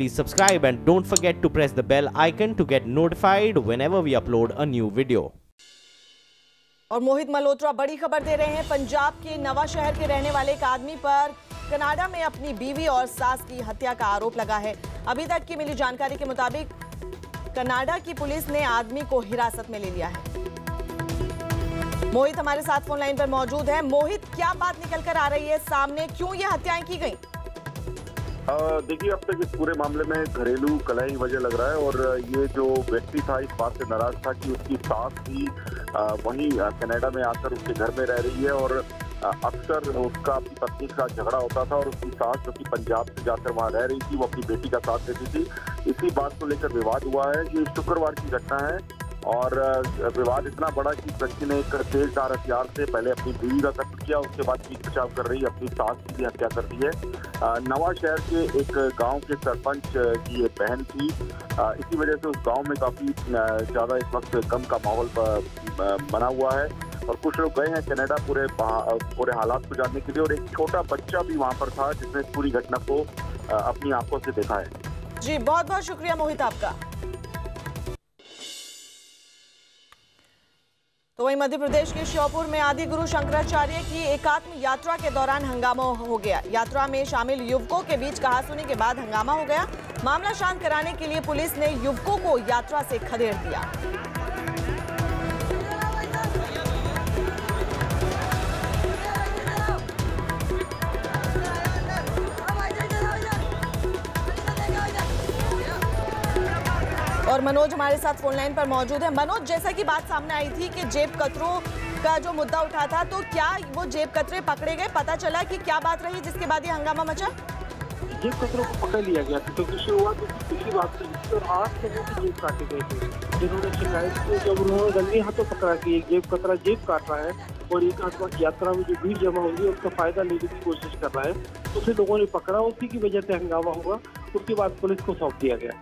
please subscribe and don't forget to press the bell icon to get notified whenever we upload a new video. और मोहित मल्होत्रा बड़ी खबर दे रहे हैं। पंजाब के नवा शहर के रहने वाले एक आदमी पर कनाडा में अपनी बीवी और सास की हत्या का आरोप लगा है। अभी तक की मिली जानकारी के मुताबिक कनाडा की पुलिस ने आदमी को हिरासत में ले लिया है। मोहित हमारे साथ फोन लाइन पर मौजूद है। मोहित, क्या बात निकल कर आ रही है सामने, क्यों ये हत्याएं की गई? देखिए, अब तक इस पूरे मामले में घरेलू कलह वजह लग रहा है और ये जो व्यक्ति था इस बात से नाराज था कि उसकी सास भी वहीं कनाडा में आकर उसके घर में रह रही है और अक्सर उसका अपनी पत्नी का झगड़ा होता था और उसकी सास जो कि पंजाब से जाकर वहाँ रह रही थी वो अपनी बेटी का साथ देती थी। इसी बात को लेकर विवाद हुआ है। ये शुक्रवार की घटना है और विवाद इतना बड़ा कि व्यक्ति ने एक तेजधार हथियार से पहले अपनी बीवी का कत्ल किया, उसके बाद पीट बचाव कर रही अपनी सास की भी हत्या कर दी है। नवा शहर के एक गांव के सरपंच की ये बहन थी, इसी वजह से उस गांव में काफ़ी ज़्यादा इस वक्त गम का माहौल बना हुआ है और कुछ लोग गए हैं कनाडा पूरे हालात को जानने के लिए और एक छोटा बच्चा भी वहाँ पर था जिसने पूरी घटना को अपनी आंखों से देखा है। जी, बहुत बहुत शुक्रिया मोहित आपका। तो वहीं मध्य प्रदेश के श्योपुर में आदि गुरु शंकराचार्य की एकात्म यात्रा के दौरान हंगामा हो गया। यात्रा में शामिल युवकों के बीच कहासुनी के बाद हंगामा हो गया। मामला शांत कराने के लिए पुलिस ने युवकों को यात्रा से खदेड़ दिया। और मनोज हमारे साथ फोन लाइन पर मौजूद है। मनोज, जैसा कि बात सामने आई थी कि जेब कतरों का जो मुद्दा उठा था, तो क्या वो जेब कतरे पकड़े गए? पता चला कि क्या बात रही जिसके बाद ये हंगामा मचा? जेब कतरों को पकड़ लिया गया था, क्योंकि शुरुआत पिछली बात से 8 लोगों की जेब काटे गए थे जिन्होंने शिकायत की। जब उन्होंने रंगे हाथों पकड़ा कि एक जेब कतरा जेब काट रहा है और एक आत्मक यात्रा में जो भीड़ जमा होगी उसका फायदा लेने की कोशिश कर रहा है, उसे लोगों ने पकड़ा। उसी की वजह से हंगामा हुआ, उसके बाद पुलिस को सौंप दिया गया।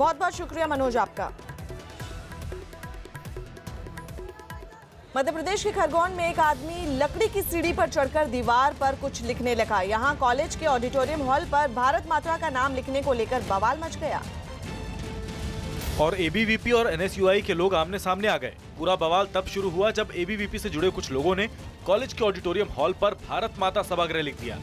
बहुत बहुत शुक्रिया मनोज आपका। मध्य प्रदेश के खरगोन में एक आदमी लकड़ी की सीढ़ी पर चढ़कर दीवार पर कुछ लिखने लगा। यहां कॉलेज के ऑडिटोरियम हॉल पर भारत माता का नाम लिखने को लेकर बवाल मच गया और एबीवीपी और एनएसयूआई के लोग आमने सामने आ गए। पूरा बवाल तब शुरू हुआ जब एबीवीपी से जुड़े कुछ लोगों ने कॉलेज के ऑडिटोरियम हॉल पर भारत माता सभागृह लिख दिया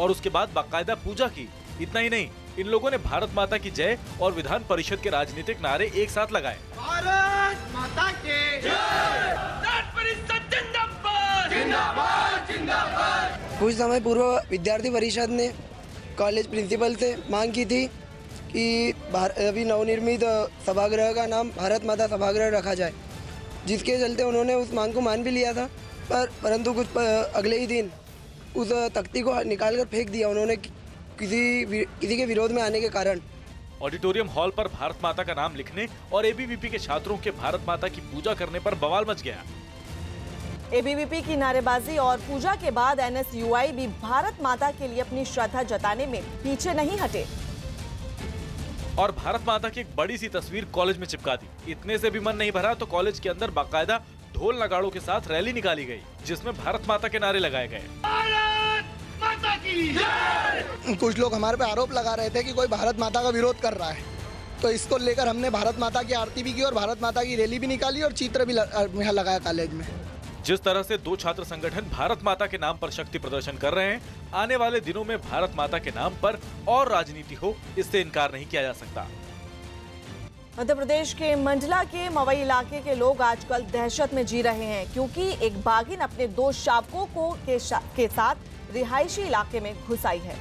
और उसके बाद बाकायदा पूजा की। इतना ही नहीं, इन लोगों ने भारत माता की जय और विधान परिषद के राजनीतिक नारे एक साथ लगाए। भारत माता की जय। कुछ समय पूर्व विद्यार्थी परिषद ने कॉलेज प्रिंसिपल से मांग की थी कि अभी नवनिर्मित सभागृह का नाम भारत माता सभागृह रखा जाए, जिसके चलते उन्होंने उस मांग को मान भी लिया था, परंतु कुछ अगले ही दिन उस तख्ती को निकाल कर फेंक दिया उन्होंने किसी के विरोध में आने के कारण। ऑडिटोरियम हॉल पर भारत माता का नाम लिखने और एबीवीपी के छात्रों के भारत माता की पूजा करने पर बवाल मच गया। एबीवीपी की नारेबाजी और पूजा के बाद एनएसयूआई भी भारत माता के लिए अपनी श्रद्धा जताने में पीछे नहीं हटे और भारत माता की एक बड़ी सी तस्वीर कॉलेज में चिपका दी। इतने से भी मन नहीं भरा तो कॉलेज के अंदर बाकायदा ढोल नगाड़ों के साथ रैली निकाली गयी जिसमे भारत माता के नारे लगाए गए। कुछ लोग हमारे पे आरोप लगा रहे थे कि कोई भारत माता का विरोध कर रहा है, तो इसको लेकर हमने भारत माता की आरती भी की और भारत माता की रैली भी निकाली और चित्र भी लगाया कॉलेज में। जिस तरह से दो छात्र संगठन भारत माता के नाम पर शक्ति प्रदर्शन कर रहे हैं, आने वाले दिनों में भारत माता के नाम पर और राजनीति हो, इससे इनकार नहीं किया जा सकता। मध्य प्रदेश के मंडला के मवई इलाके के लोग आजकल दहशत में जी रहे हैं क्योंकि एक बाघिन अपने 2 शावकों के साथ रिहायशी इलाके में घुस आई है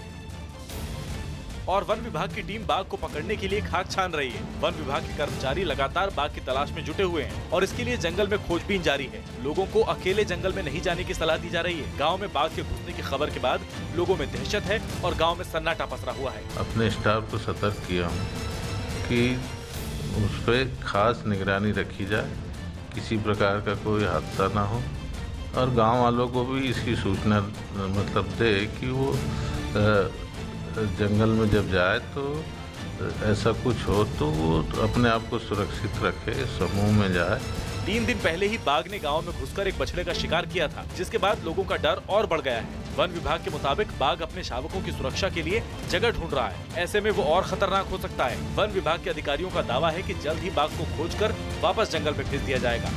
और वन विभाग की टीम बाघ को पकड़ने के लिए खाक छान रही है। वन विभाग के कर्मचारी लगातार बाघ की तलाश में जुटे हुए हैं और इसके लिए जंगल में खोजबीन जारी है। लोगों को अकेले जंगल में नहीं जाने की सलाह दी जा रही है। गांव में बाघ के घुसने की खबर के बाद लोगों में दहशत है और गाँव में सन्नाटा पसरा हुआ है। अपने स्टाफ को सतर्क किया हूँ कि उस पर खास निगरानी रखी जाए, किसी प्रकार का कोई हादसा न हो और गांव वालों को भी इसकी सूचना मतलब दे कि वो जंगल में जब जाए तो ऐसा कुछ हो तो वो अपने आप को सुरक्षित रखे, समूह में जाए। 3 दिन पहले ही बाघ ने गांव में घुसकर एक बछड़े का शिकार किया था जिसके बाद लोगों का डर और बढ़ गया है। वन विभाग के मुताबिक बाघ अपने शावकों की सुरक्षा के लिए जगह ढूंढ रहा है। ऐसे में वो और खतरनाक हो सकता है। वन विभाग के अधिकारियों का दावा है कि जल्द ही बाघ को खोजकर वापस जंगल में भेज दिया जाएगा।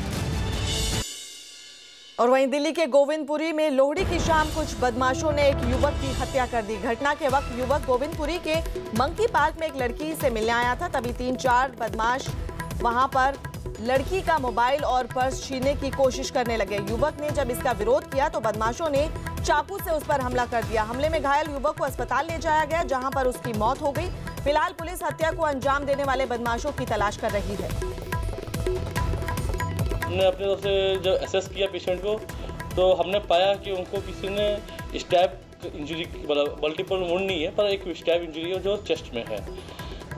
और वहीं दिल्ली के गोविंदपुरी में लोहड़ी की शाम कुछ बदमाशों ने एक युवक की हत्या कर दी। घटना के वक्त युवक गोविंदपुरी के मंकी पार्क में एक लड़की से मिलने आया था, तभी 3-4 बदमाश वहां पर लड़की का मोबाइल और पर्स छीनने की कोशिश करने लगे। युवक ने जब इसका विरोध किया तो बदमाशों ने चाकू से उस पर हमला कर दिया। हमले में घायल युवक को अस्पताल ले जाया गया, जहां पर उसकी मौत हो गई। फिलहाल पुलिस हत्या को अंजाम देने वाले बदमाशों की तलाश कर रही है। हमने अपने तरफ से जब असेस किया पेशेंट को, तो हमने पाया कि उनको किसी ने स्टैब इंजरी, मल्टीपल वुंड नहीं है, पर एक स्टैब इंजरी है जो चेस्ट में है,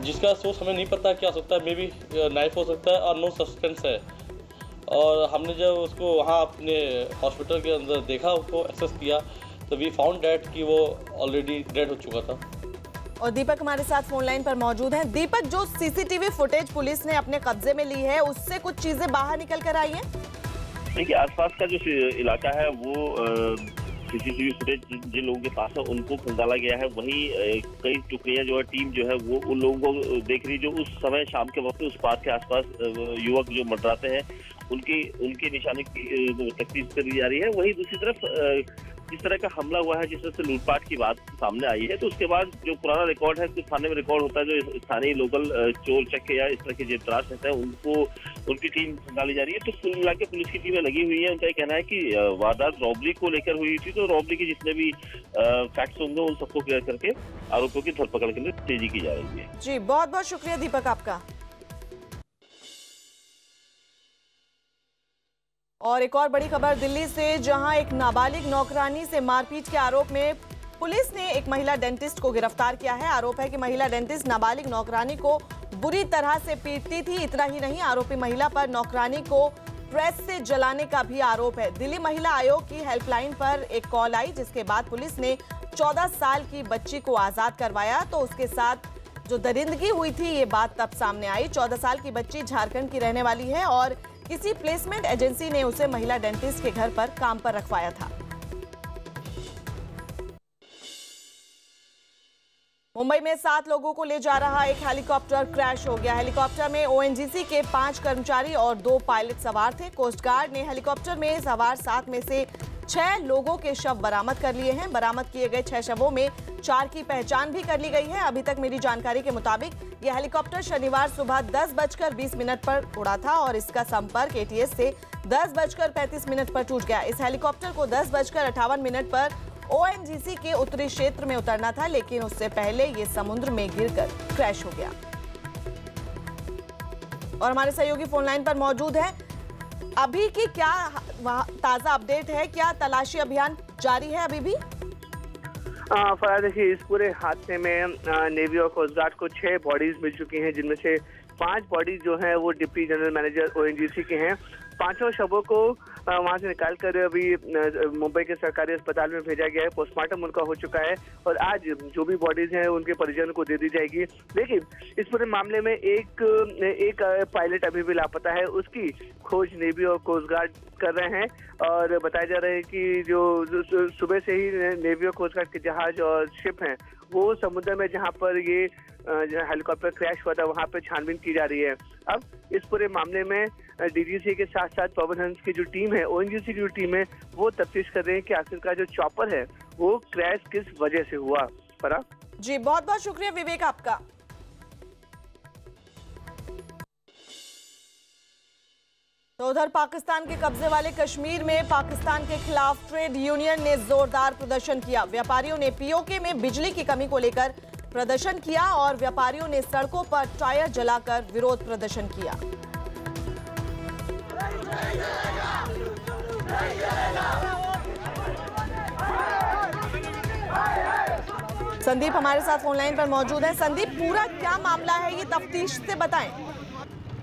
जिसका सोर्स हमें नहीं पता क्या हो सकता है। मे बी नाइफ हो सकता है और नो सस्पेंस है। और हमने जब उसको वहाँ अपने हॉस्पिटल के अंदर देखा, उसको एक्सेस किया, तो वी फाउंड डेट कि वो ऑलरेडी डेड हो चुका था। और दीपक हमारे साथ फोन लाइन पर मौजूद हैं। दीपक, जो सीसीटीवी फुटेज पुलिस ने अपने कब्जे में ली है, उससे कुछ चीज़ें बाहर निकल कर आई हैं? देखिए, आसपास का जो इलाका है वो सीसीटीवी फुटेज जिन लोगों के पास है उनको खंगाला गया है। वहीं कई टुकड़ियां जो है, टीम जो है वो उन लोगों को देख रही जो उस समय शाम के वक्त उस पार्क के आसपास युवक जो मंडराते हैं उनके निशाने की तफ्तीश करी जा रही है। वहीं दूसरी तरफ जिस तरह का हमला हुआ है, जिस तरह से लूटपाट की बात सामने आई है, तो उसके बाद जो पुराना रिकॉर्ड है, कुछ थाने में रिकॉर्ड होता है जो स्थानीय लोकल चोर चक्के या इस तरह के जेब तराश रहते हैं, उनकी टीम डाली जा रही है। तो कुल मिला के पुलिस की टीमें लगी हुई है। उनका ये कहना है कि वारदात रॉबरी को लेकर हुई थी, तो रॉबरी के जितने भी फैक्ट्स होंगे उन सबको क्लियर करके आरोपियों की धरपकड़ के लिए तेजी की जा रही है। जी, बहुत बहुत शुक्रिया दीपक आपका। और एक और बड़ी खबर दिल्ली से, जहां एक नाबालिग नौकरानी से मारपीट के आरोप में पुलिस ने एक महिला डेंटिस्ट को गिरफ्तार किया है। आरोप है कि महिला डेंटिस्ट नाबालिग नौकरानी को बुरी तरह से पीटती थी। इतना ही नहीं, आरोपी महिला पर नौकरानी को प्रेस से जलाने का भी आरोप है। दिल्ली महिला आयोग की हेल्पलाइन पर एक कॉल आई, जिसके बाद पुलिस ने 14 साल की बच्ची को आज़ाद करवाया, तो उसके साथ जो दरिंदगी हुई थी ये बात तब सामने आई। 14 साल की बच्ची झारखंड की रहने वाली है और किसी प्लेसमेंट एजेंसी ने उसे महिला डेंटिस्ट के घर पर काम पर रखवाया था। मुंबई में 7 लोगों को ले जा रहा एक हेलीकॉप्टर क्रैश हो गया। हेलीकॉप्टर में ओएनजीसी के 5 कर्मचारी और 2 पायलट सवार थे। कोस्ट गार्ड ने हेलीकॉप्टर में सवार 7 में से 6 लोगों के शव बरामद कर लिए हैं। बरामद किए गए 6 शवों में 4 की पहचान भी कर ली गई है। अभी तक मिली जानकारी के मुताबिक यह हेलीकॉप्टर शनिवार सुबह 10:20 पर उड़ा था और इसका संपर्क एटीएस से 10:35 पर टूट गया। इस हेलीकॉप्टर को 10:58 पर ओएनजीसी के उत्तरी क्षेत्र में उतरना था, लेकिन उससे पहले ये समुद्र में गिरकर क्रैश हो गया। और हमारे सहयोगी फोनलाइन पर मौजूद है। अभी की क्या ताजा अपडेट है? क्या तलाशी अभियान जारी है अभी भी? फरार देखिए, इस पूरे हादसे में नेवी और कोस्ट गार्ड को 6 बॉडीज मिल चुकी हैं, जिनमें से 5 बॉडीज जो हैं वो डिप्टी जनरल मैनेजर ओएनजीसी के हैं। 5 शवों को वहां से निकालकर अभी मुंबई के सरकारी अस्पताल में भेजा गया है। पोस्टमार्टम उनका हो चुका है और आज जो भी बॉडीज हैं उनके परिजन को दे दी जाएगी। लेकिन इस पूरे मामले में एक पायलट अभी भी लापता है, उसकी खोज नेवी और कोस्ट गार्ड कर रहे हैं। और बताया जा रहा है कि जो सुबह से ही नेवी और कोस्ट गार्ड के जहाज और शिप हैं वो समुद्र में जहाँ पर ये हेलीकॉप्टर क्रैश हुआ था वहाँ पे छानबीन की जा रही है। अब इस पूरे मामले में डीजीसी के साथ साथ पवन हंस की जो टीम है, ओएनजीसी की जो टीम है, वो तफ्तीश कर रहे हैं कि आखिरकार जो चॉपर है वो क्रैश किस वजह से हुआ। परा जी, बहुत बहुत शुक्रिया विवेक आपका। तो उधर पाकिस्तान के कब्जे वाले कश्मीर में पाकिस्तान के खिलाफ ट्रेड यूनियन ने जोरदार प्रदर्शन किया। व्यापारियों ने पीओके में बिजली की कमी को लेकर प्रदर्शन किया और व्यापारियों ने सड़कों पर टायर जलाकर विरोध प्रदर्शन किया। संदीप हमारे साथ ऑनलाइन पर मौजूद है। संदीप, पूरा क्या मामला है ये तफ्तीश से बताएं।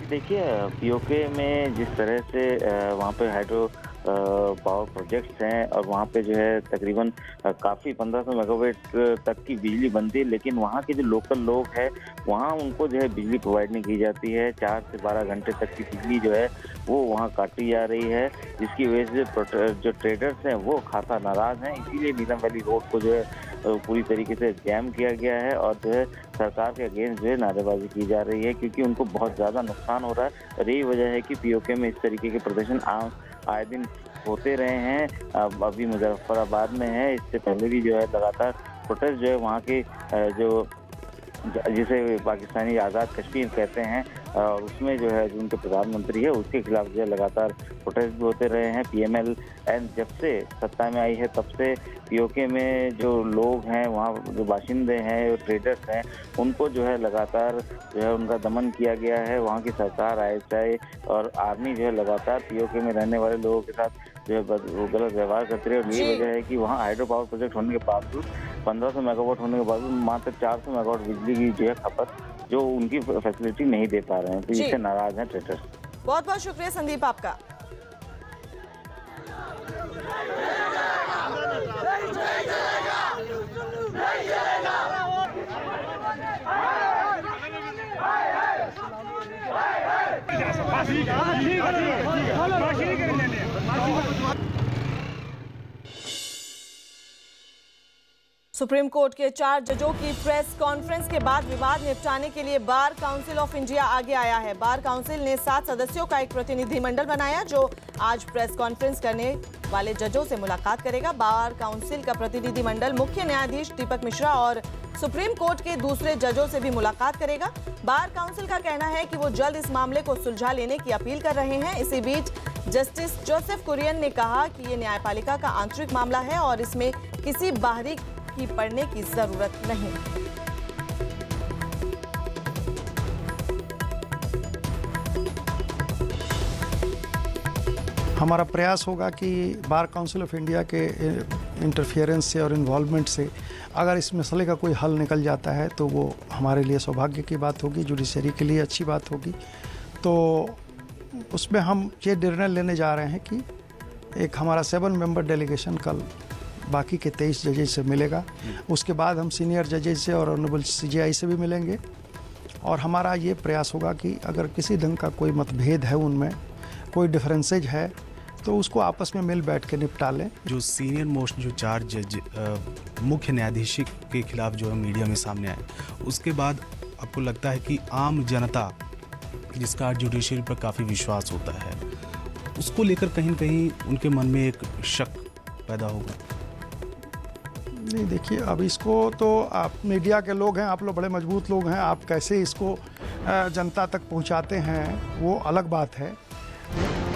देखिए, पीओके में जिस तरह से वहाँ पे हाइड्रो पावर प्रोजेक्ट्स हैं और वहाँ पे जो है तकरीबन काफ़ी 1500 मेगावाट तक की बिजली बनती है, लेकिन वहाँ के जो लोकल लोग हैं वहाँ उनको जो है बिजली प्रोवाइड नहीं की जाती है। 4 से 12 घंटे तक की बिजली जो है वो वहाँ काटी जा रही है, जिसकी वजह से जो ट्रेडर्स हैं वो खासा नाराज़ हैं। इसीलिए नीलम वैली रोड को जो है पूरी तरीके से जैम किया गया है और जो है सरकार के अगेंस्ट जो है नारेबाजी की जा रही है, क्योंकि उनको बहुत ज़्यादा नुकसान हो रहा है। और यही वजह है कि पीओके में इस तरीके के प्रदर्शन आए दिन होते रहे हैं। अब अभी मुजफ्फराबाद में है, इससे पहले भी जो है लगातार प्रोटेस्ट जो है वहाँ के जो जिसे पाकिस्तानी आज़ाद कश्मीर कहते हैं और उसमें जो है जो उनके प्रधानमंत्री है उसके खिलाफ जो है लगातार प्रोटेस्ट भी होते रहे हैं। पीएमएल जब से सत्ता में आई है तब से पीओके में जो लोग हैं वहाँ जो बाशिंदे हैं जो ट्रेडर्स हैं उनको जो है लगातार जो है उनका दमन किया गया है। वहाँ की सरकार ISI और आर्मी जो है लगातार पीओके में रहने वाले लोगों के साथ जो गलत व्यवहार करते रहे और ये वजह है कि वहाँ हाइड्रो पावर प्रोजेक्ट होने के बावजूद 1500 मेगावाट होने के बावजूद मात्र 400 मेगावाट बिजली की जो है खपत जो उनकी फैसिलिटी नहीं दे पा रहे हैं, तो इससे नाराज हैं ट्रेडर्स। बहुत बहुत शुक्रिया संदीप आपका। सुप्रीम कोर्ट के 4 जजों की प्रेस कॉन्फ्रेंस के बाद विवाद निपटाने के लिए बार काउंसिल ऑफ इंडिया आगे आया है। बार काउंसिल ने 7 सदस्यों का एक प्रतिनिधिमंडल बनाया जो आज प्रेस कॉन्फ्रेंस करने वाले जजों से मुलाकात करेगा। बार काउंसिल का प्रतिनिधिमंडल मुख्य न्यायाधीश दीपक मिश्रा और सुप्रीम कोर्ट के दूसरे जजों से भी मुलाकात करेगा। बार काउंसिल का कहना है कि वो जल्द इस मामले को सुलझा लेने की अपील कर रहे हैं। इसी बीच जस्टिस जोसेफ कुरियन ने कहा कि ये न्यायपालिका का आंतरिक मामला है और इसमें किसी बाहरी की पड़ने की जरूरत नहीं। हमारा प्रयास होगा कि बार काउंसिल ऑफ इंडिया के इंटरफेरेंस से और इन्वॉल्वमेंट से अगर इस मसले का कोई हल निकल जाता है तो वो हमारे लिए सौभाग्य की बात होगी, जुडिशरी के लिए अच्छी बात होगी। तो उसमें हम ये निर्णय लेने जा रहे हैं कि एक हमारा 7 मेंबर डेलीगेशन कल बाकी के 23 जजेज से मिलेगा, उसके बाद हम सीनियर जजेज से और ऑनरेबल CJI से भी मिलेंगे। और हमारा ये प्रयास होगा कि अगर किसी ढंग का कोई मतभेद है, उनमें कोई डिफरेंसेज है, तो उसको आपस में मिल बैठ के निपटा लें। जो सीनियर मोस्ट जो 4 जज मुख्य न्यायाधीश के खिलाफ जो है मीडिया में सामने आए, उसके बाद आपको लगता है कि आम जनता जिसका जुडिशरी पर काफ़ी विश्वास होता है उसको लेकर कहीं न कहीं उनके मन में एक शक पैदा होगा? नहीं, देखिए अब इसको तो आप मीडिया के लोग हैं, आप लोग बड़े मजबूत लोग हैं, आप कैसे इसको जनता तक पहुंचाते हैं वो अलग बात है।